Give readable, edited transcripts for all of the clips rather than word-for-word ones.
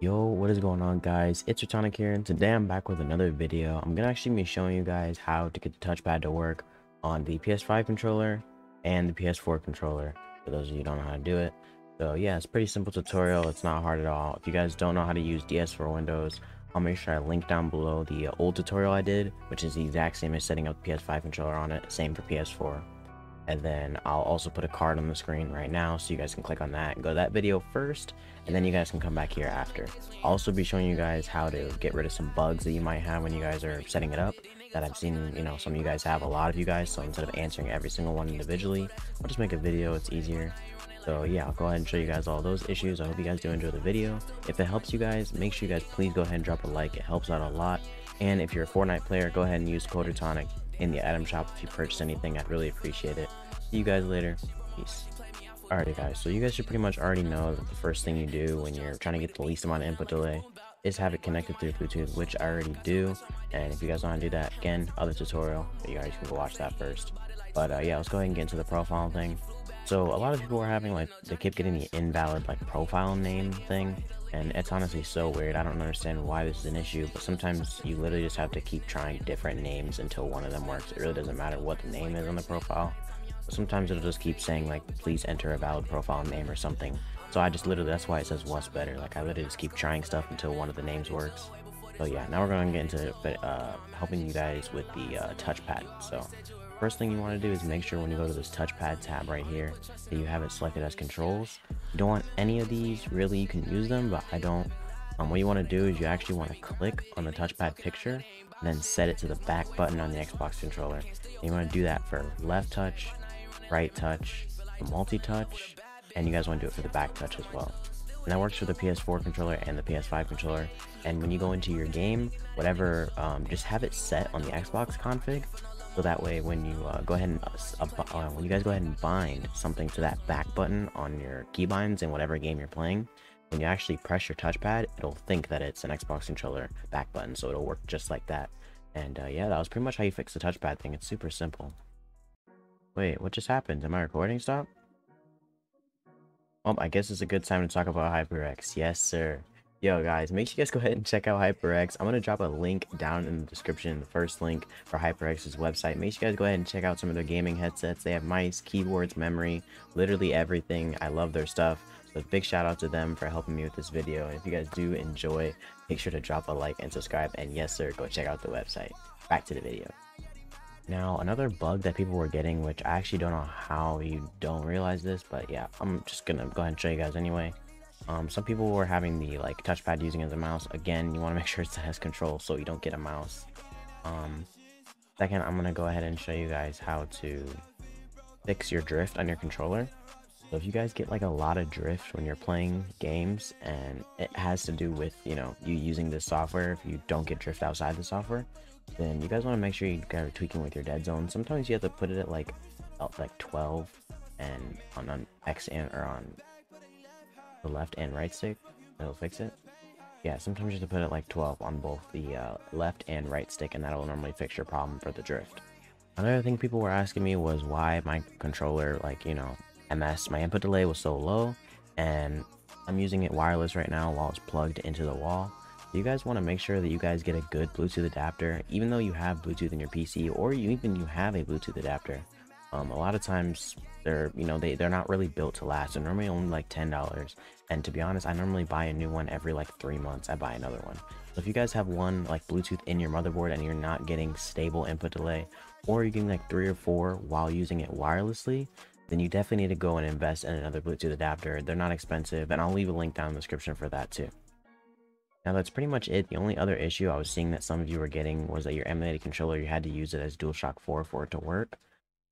Yo, what is going on, guys? It's Retonic here, and today I'm back with another video. I'm gonna actually be showing you guys how to get the touchpad to work on the PS5 controller and the PS4 controller, for those of you who don't know how to do it. So yeah, it's a pretty simple tutorial. It's not hard at all. If you guys don't know how to use DS4 Windows, I'll make sure I link down below the old tutorial I did, which is the exact same as setting up the PS5 controller on it, same for PS4. And then I'll also put a card on the screen right now so you guys can click on that and go to that video first, and then you guys can come back here after. I'll also be showing you guys how to get rid of some bugs that you might have when you guys are setting it up, that I've seen, you know, some of you guys have, a lot of you guys. So instead of answering every single one individually, I'll just make a video, it's easier. So yeah, I'll go ahead and show you guys all those issues. I hope you guys do enjoy the video. If it helps you guys, make sure you guys please go ahead and drop a like, it helps out a lot. And if you're a Fortnite player, go ahead and use code Retonic in the item shop if you purchase anything. I'd really appreciate it. See you guys later. Peace. Alrighty guys, so you guys should pretty much already know that the first thing you do when you're trying to get the least amount of input delay is have it connected through Bluetooth, which I already do. And if you guys want to do that, again, other tutorial, you guys can go watch that first. But yeah, let's go ahead and get into the profile thing. So a lot of people are having, like, they keep getting the invalid, like, profile name thing, and it's honestly so weird. I don't understand why this is an issue, but sometimes you literally just have to keep trying different names until one of them works. It really doesn't matter what the name is on the profile, but sometimes it'll just keep saying, like, please enter a valid profile name or something. So I just literally, that's why it says what's better. Like, I literally just keep trying stuff until one of the names works. So yeah, now we're going to get into helping you guys with the touchpad. So first thing you want to do is make sure when you go to this touchpad tab right here that you have it selected as controls. You don't want any of these, really. You can use them, but I don't. What you want to do is you actually want to click on the touchpad picture and then set it to the back button on the Xbox controller. And you want to do that for left touch, right touch, multi-touch, and you guys want to do it for the back touch as well. And that works for the PS4 controller and the PS5 controller. And when you go into your game, whatever, just have it set on the Xbox config, so that way when you go ahead and when you guys go ahead and bind something to that back button on your keybinds in whatever game you're playing, when you actually press your touchpad, it'll think that it's an Xbox controller back button, so it'll work just like that. And yeah, that was pretty much how you fix the touchpad thing. It's super simple. Wait, what just happened? Did my recording stop? Well, I guess it's a good time to talk about HyperX. Yes, sir. Yo guys, make sure you guys go ahead and check out HyperX. I'm going to drop a link down in the description, the first link for HyperX's website. Make sure you guys go ahead and check out some of their gaming headsets. They have mice, keyboards, memory, literally everything. I love their stuff. So big shout out to them for helping me with this video. And if you guys do enjoy, make sure to drop a like and subscribe. And yes sir, go check out the website. Back to the video. Now, another bug that people were getting, which I actually don't know how you don't realize this, but yeah, I'm just gonna go ahead and show you guys anyway. Some people were having the, like, touchpad using as a mouse. Again, you want to make sure it has control so you don't get a mouse. Second, I'm gonna go ahead and show you guys how to fix your drift on your controller. So if you guys get, like, a lot of drift when you're playing games, and it has to do with, you know, you using this software, if you don't get drift outside the software, then you guys want to make sure you guys are tweaking with your dead zone. Sometimes you have to put it at like 12 and on X and or on the left and right stick, it'll fix it. Yeah, sometimes you have to put it like 12 on both the left and right stick, and that'll normally fix your problem for the drift. Another thing people were asking me was why my controller, like, you know, my input delay was so low, and I'm using it wireless right now while it's plugged into the wall. You guys want to make sure that you guys get a good Bluetooth adapter, even though you have Bluetooth in your PC, or you have a Bluetooth adapter. A lot of times they're, you know, they're not really built to last. They're normally only like $10, and to be honest, I normally buy a new one every like 3 months. I buy another one. So if you guys have one, like, Bluetooth in your motherboard and you're not getting stable input delay, or you're getting like 3 or 4 while using it wirelessly, then you definitely need to go and invest in another Bluetooth adapter. They're not expensive, and I'll leave a link down in the description for that too. Now that's pretty much it. The only other issue I was seeing that some of you were getting was that your emulated controller, you had to use it as DualShock 4 for it to work.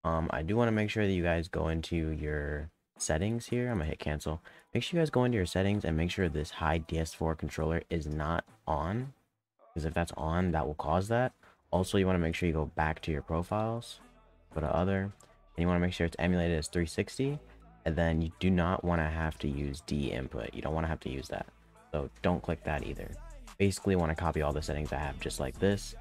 I do want to make sure that you guys go into your settings here. I'm gonna hit cancel. Make sure you guys go into your settings and make sure this hide DS4 controller is not on, because if that's on, that will cause that. Also, you want to make sure you go back to your profiles, go to other, and you want to make sure it's emulated as 360, and then you do not want to have to use D input. You don't want to have to use that. So don't click that either. Basically, want to copy all the settings I have just like this,